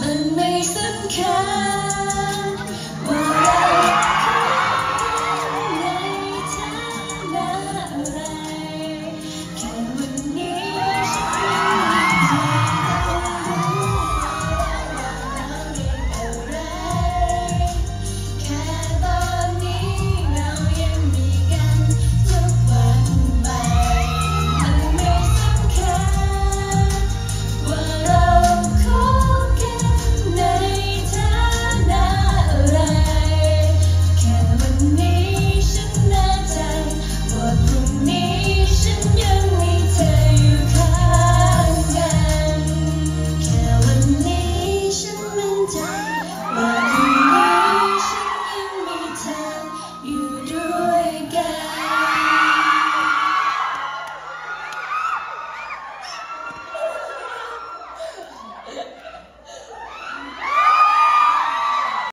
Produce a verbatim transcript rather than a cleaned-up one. มันไม่สำคัญ